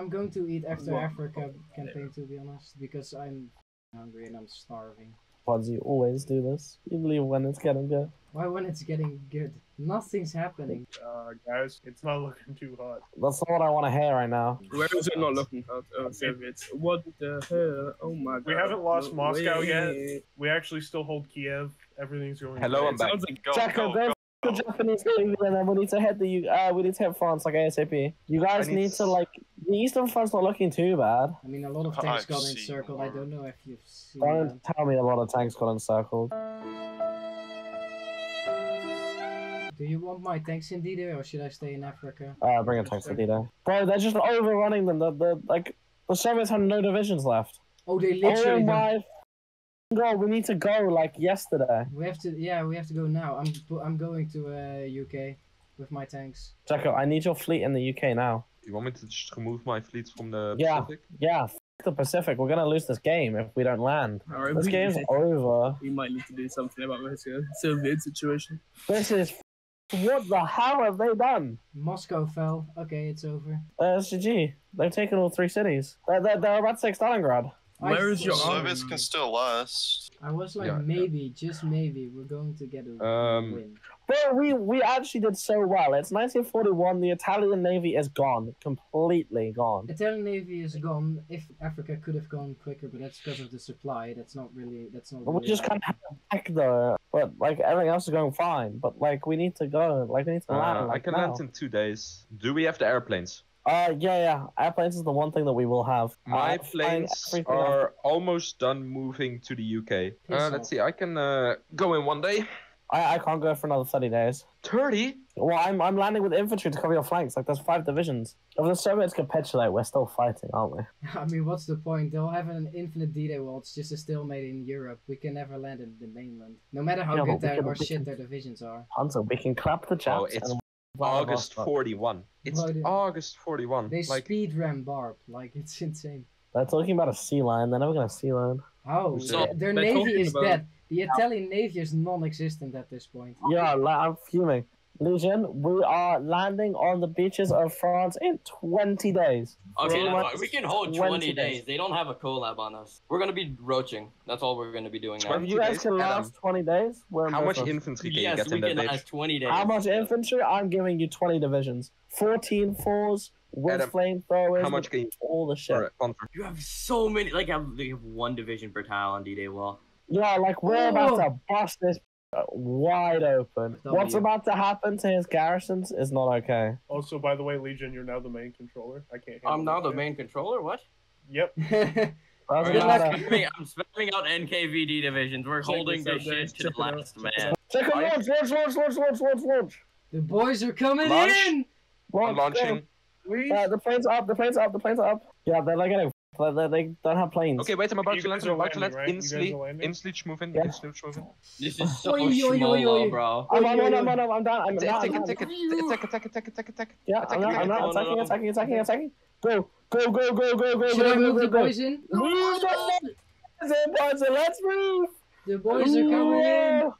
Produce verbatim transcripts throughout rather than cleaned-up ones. I'm going to eat after what? Africa campaign, to be honest, because I'm hungry and I'm starving. Why do you always do this? You believe when it's getting good? Why when it's getting good? Nothing's happening. Uh, guys, it's not looking too hot. That's not what I want to hear right now. Where is it not looking hot? Oh, it's what the hell? Oh my god. We haven't lost no Moscow way. yet. We actually still hold Kiev. Everything's going Hello, I'm back. Like, go, Jack, go, go. The Japanese Navy, and we need to hit the uh, we need to hit France like ASAP. You guys need, need to like the Eastern Front's not looking too bad. I mean, a lot of tanks I've got encircled. More. I don't know if you've seen. Don't them. tell me a lot of tanks got encircled. Do you want my tanks in D-Day or should I stay in Africa? Uh, bring a tanks to D-Day. Bro, they're just overrunning them. The the like the Soviets have no divisions left. Oh, they literally. Oh my God, we need to go like yesterday. We have to, yeah, we have to go now. I'm, I'm going to uh, U K with my tanks. Jacko, I need your fleet in the U K now. You want me to just remove my fleets from the yeah, Pacific? Yeah, f the Pacific. We're gonna lose this game if we don't land. Right, this game's need, over. We might need to do something about this uh, Soviet situation. This is f what the hell have they done? Moscow fell. Okay, it's over. Uh, it's G G. They've taken all three cities. They're, they're, they're about to take Stalingrad. Where is your service can still last. I was like, yeah, maybe, yeah. just maybe, we're going to get a um, win. But we we actually did so well. It's nineteen forty-one. The Italian Navy is gone, completely gone. Italian Navy is gone. If Africa could have gone quicker, but that's because of the supply. That's not really. That's not. Well, really we just can't have it back though. But like everything else is going fine. But like we need to go. Like we need to uh, land. Like, I can now. land in two days. Do we have the airplanes? Uh, yeah, yeah. Airplanes is the one thing that we will have. My uh, planes are up. almost done moving to the U K. Uh, let's see, I can uh, go in one day. I, I can't go for another thirty days. thirty? Well, I'm I'm landing with infantry to cover your flanks. Like, there's five divisions. If the Soviets capitulate, we're still fighting, aren't we? I mean, what's the point? They'll have an infinite D-Day world. It's just a stalemate in Europe. We can never land in the mainland. No matter how yeah, good their, can, or shit their divisions are. Hunter, we can clap the chaps. Oh, August forty-one. It's Bloody. August forty-one. They like... speed ram Barb. Like, it's insane. They're talking about a sea lion. They're never gonna have a sea lion. Oh, so, their navy is about... dead. The Italian navy is non-existent at this point. Yeah, I'm fuming. Legion, we are landing on the beaches of France in twenty days. Okay, no, we can hold twenty days. They don't have a collab on us. We're going to be roaching. That's all we're going to be doing now. If you guys can last twenty days, we're How much infantry can you get in that bitch? twenty days. How much infantry? I'm giving you twenty divisions. fourteen fours. With flamethrowers, how much can you all the shit. You have so many. Like, they have one division per tile on D-Day wall. Yeah, like, we're about to bust this wide open. What's about to happen to his garrisons is not okay. Also, by the way, Legion, you're now the main controller. I can't. I'm now the main controller. What? Yep. I'm spamming out N K V D divisions. We're holding this shit to the last man. Take a launch, launch, launch, launch, launch, launch, launch. The boys are coming in. I'm launching. The planes are up. The planes are up. The planes are up. Yeah, they're like getting. But they don't have planes. Okay, wait, I'm about you to land, I'm about to land. Instantly, instantly move in, instantly move in. This is so slow, bro. I'm on, I'm on, I'm down, I'm down. Attack, attack, attack, attack, attack, attack, attack. Yeah, I'm not, I'm not, attacking, attacking, attacking, attacking. Go, go, go, go, go, go. Should I move the boys in? Move the boys in, let's move. The boys are coming in.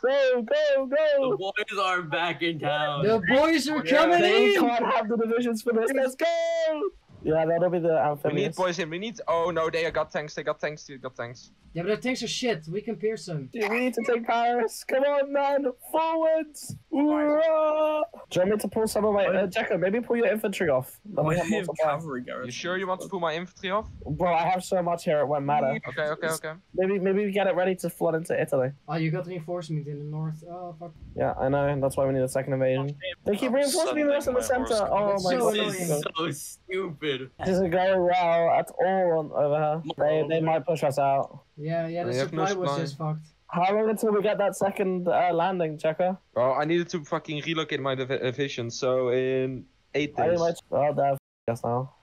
Go, go, go. The boys are back in town. The boys are coming in. They can't have the divisions for this, let's go. Yeah, that'll be the amphibious. We need boys in, we need- oh no, they got tanks, they got tanks, they got tanks. Yeah, but their tanks are shit, we can pierce them. Dude, we need to take Paris, come on man, forwards! Hoorah! Do you want me to pull some of my- uh, Jacko, maybe pull your infantry off. Why do you have cavalry garrison? You sure you want to pull my infantry off? Bro, I have so much here, it won't matter. Okay, okay, okay. Maybe maybe we get it ready to flood into Italy. Oh, you got reinforcements in the north, oh fuck. Yeah, I know, that's why we need a second invasion. They keep reinforcing the rest of the center, oh my god. This is so stupid. It doesn't go well at all on over here. They, they might push us out. Yeah, yeah, the supply was just fucked. How long until we get that second uh, landing, Checker? Well, I needed to fucking relocate my div division, so in eight days. Oh, they're f***ing us now.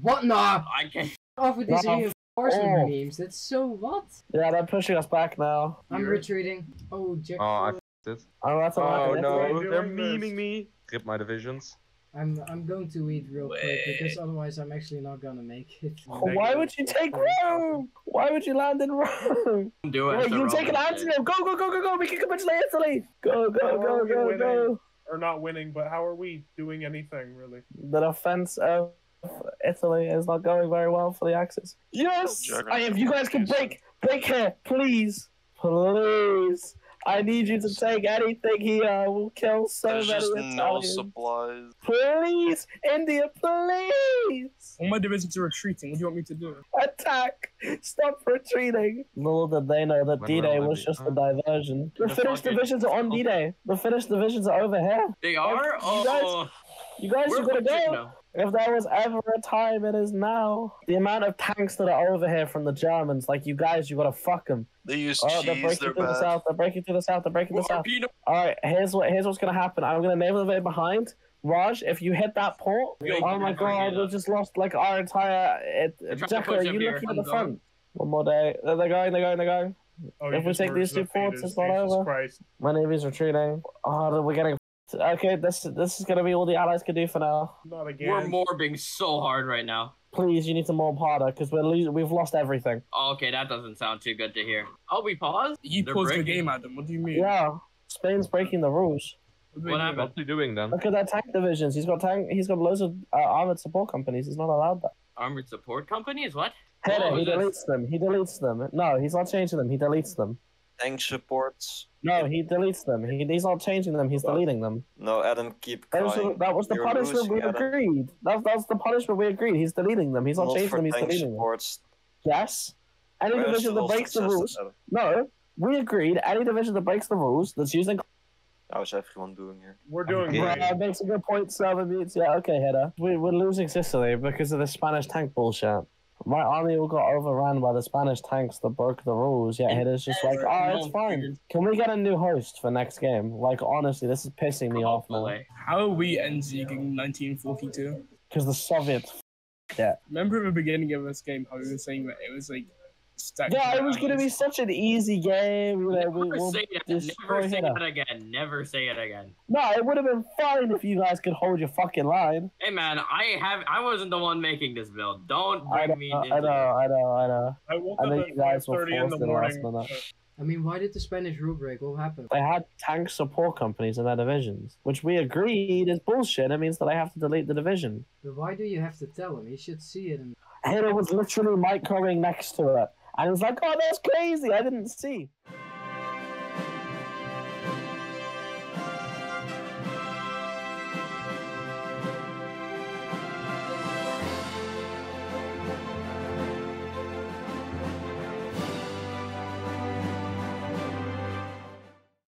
What? No! I can't off with these reinforcement memes. That's so what? Yeah, they're pushing us back now. I'm You're... retreating. Oh, Jack. Oh, I f***ed it. Oh, that's oh no, they're memeing me. Rip my divisions. I'm I'm going to eat real Wait. quick because otherwise I'm actually not gonna make it. Oh, why would you take Rome? Why would you land in Rome? Do it. Wait, you take an Antium. Go go go go go. We can capitulate Italy. Go go go go go. are not winning, but how are we doing anything, really? The defense of Italy is not going very well for the Axis. Yes! Juggernaut. I am. You guys can break, break here, please. Please. I need you to take anything here. We'll kill so There's many There's just no supplies. Please, India, please. All my divisions are retreating. What do you want me to do? Attack. Stop retreating. Little did they know that D-Day was just uh, a diversion. The, the Finnish divisions are on D-Day. The Finnish divisions are over here. They are? If, oh. You guys, you guys are going to go. Now. If there was ever a time, it is now. The amount of tanks that are over here from the Germans, like, you guys, you got to fuck them. They use oh, cheese, they're breaking they're through bad. the south, they're breaking through the south, they're breaking through the south. Alright, here's what here's what's gonna happen. I'm gonna naval invade behind. Raj, if you hit that port, yeah, oh my god, we just lost like our entire... It, Jekka, are you looking at the front? One more day. They're going, they're going, they're going. Oh, if we take these two ports, it's not over. Christ. My navy's retreating. Oh, we're getting... Okay, this, this is gonna be all the allies can do for now. Not again. We're morbing so hard right now. Please, you need to morb harder, because we're losing. We've lost everything. Oh, okay, that doesn't sound too good to hear. Oh, we paused? You They're paused breaking. the game, Adam. What do you mean? Yeah, Spain's breaking the rules. What, what happened? What's he doing then? Look at that tank divisions. He's got tank. He's got loads of uh, armored support companies. He's not allowed that. Armored support companies? What? Hey, oh, he deletes that? them. He deletes them. No, he's not changing them. He deletes them. Tank supports. No, he deletes them. He, he's not changing them. He's well, deleting them. No, Adam, keep crying. That was, that was the You're punishment losing, we Adam. agreed. That, that was the punishment we agreed. He's deleting them. He's not, not changing them. He's deleting supports. them. Yes. Any Where's division that breaks the rules. Adam? No, we agreed. Any division that breaks the rules that's using. How's everyone doing here? We're doing okay. great. Yeah, makes a good point. Seven minutes. Yeah, okay, Hedda. We, we're losing Sicily because of the Spanish tank bullshit. My army all got overrun by the Spanish tanks that broke the rules, yet Hedda's just like, oh, it's fine. Can we get a new host for next game? Like, honestly, this is pissing me off, man. How are we ending nineteen forty-two? Because the Soviets f***ed it. Remember at the beginning of this game how we were saying that it was, like, stacked. Yeah, it was going to be such an easy game. Never, we, we'll say, it. Never say it again. Never say it again. No, it would have been fine if you guys could hold your fucking line. Hey, man, I have. I wasn't the one making this build. Don't bring I know, me into I know, I know, I know. I woke up at five thirty in the morning. I mean, why did the Spanish rule break? What happened? They had tank support companies in their divisions, which we agreed is bullshit. It means that I have to delete the division. But why do you have to tell him? He should see it. And it was literally microing next to it. I was like, oh, that's crazy. I didn't see.